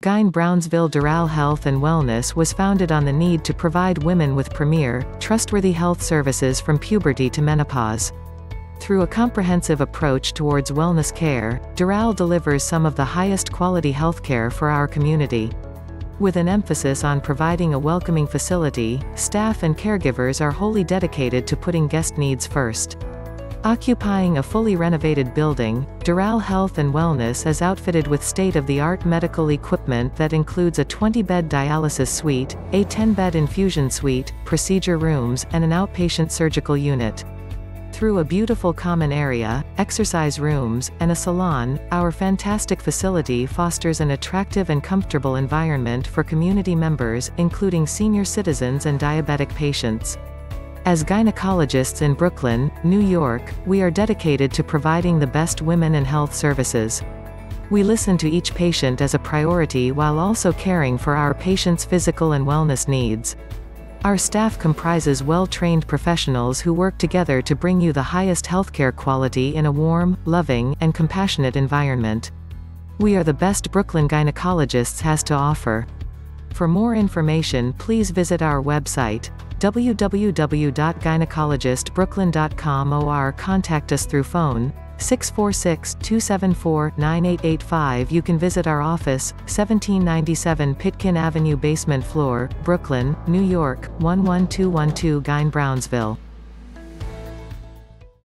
Gyn Brownsville Doral Health & Wellness was founded on the need to provide women with premier, trustworthy health services from puberty to menopause. Through a comprehensive approach towards wellness care, Doral delivers some of the highest quality healthcare for our community. With an emphasis on providing a welcoming facility, staff and caregivers are wholly dedicated to putting guest needs first. Occupying a fully renovated building, Doral Health & Wellness is outfitted with state-of-the-art medical equipment that includes a 20-bed dialysis suite, a 10-bed infusion suite, procedure rooms, and an outpatient surgical unit. Through a beautiful common area, exercise rooms, and a salon, our fantastic facility fosters an attractive and comfortable environment for community members, including senior citizens and diabetic patients. As gynecologists in Brooklyn, New York, we are dedicated to providing the best women and health services. We listen to each patient as a priority while also caring for our patients' physical and wellness needs. Our staff comprises well-trained professionals who work together to bring you the highest healthcare quality in a warm, loving, and compassionate environment. We are the best Brooklyn gynecologists has to offer. For more information, please visit our website, www.gynecologistbrooklyn.com, or contact us through phone 646-274-9885. You can visit our office, 1797 Pitkin Avenue, basement floor, Brooklyn, New York 11212, Gyn Brownsville.